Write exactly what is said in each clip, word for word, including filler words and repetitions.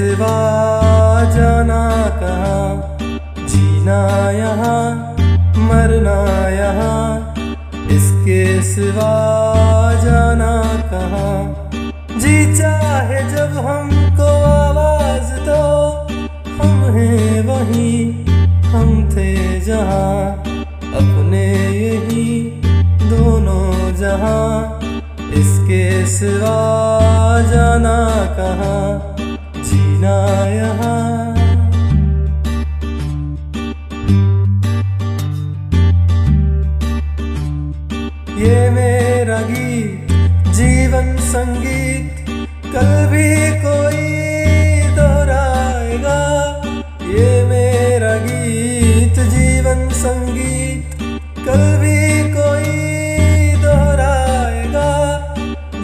सिवा जाना कहाँ, जीना यहाँ मरना यहाँ, इसके सिवा जाना कहाँ। जी चाहे जब हमको आवाज दो, हम हैं वहीं हम थे जहाँ, अपने यही दोनों जहाँ, इसके सिवा जाना कहाँ, जीना यहाँ। ये मेरा गीत जीवन संगीत कल भी कोई दोहराएगा, ये मेरा गीत जीवन संगीत कल भी कोई दोहराएगा।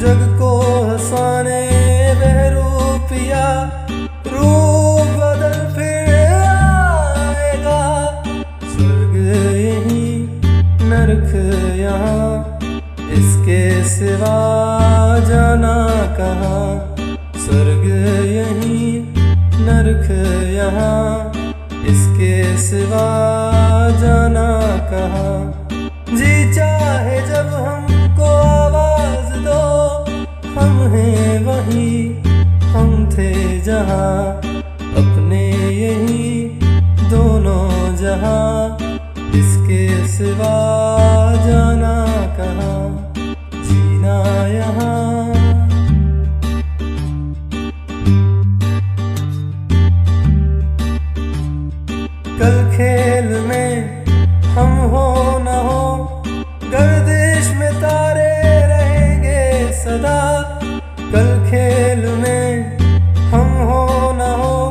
जग को हंसाने बहरूपिया रूप बदल फिर आएगा, स्वर्ग यहीं नरक यहाँ, इसके सिवा जाना कहाँ, स्वर्ग यहीं नरक यहाँ, इसके सिवा जाना कहाँ। जी चाहे जब हमको आवाज दो, हम हैं वहीं हम थे जहाँ, अपने यही दोनों जहाँ, इसके सिवा जाना कहाँ, जीना यहाँ। कल खेल में हम हो न हो, गर्दिश में तारे रहेंगे सदा, कल खेल में हम हो न हो,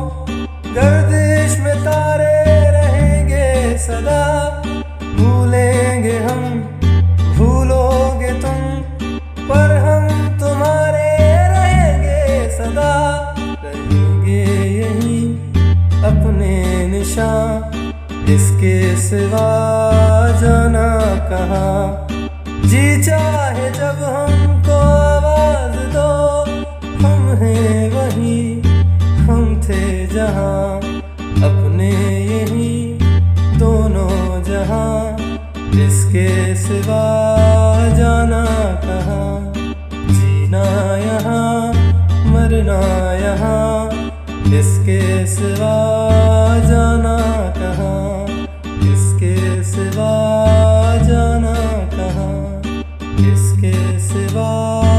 गर्दिश में तारे रहेंगे सदा। भूलेंगे हम भूलोगे तुम, पर हम तुम्हारे रहेंगे सदा, रहेंगे यही अपने निशान, इसके सिवा जाना कहाँ। जी चाहे जब हमको आवाज दो, हम हैं वहीं हम थे जहाँ, अपने यही दोनों जहाँ, इसके सिवा जाना कहाँ, जीना यहाँ मरना यहाँ, इसके सिवा जाना कहाँ, इसके सिवा जाना कहाँ, इसके सिवा।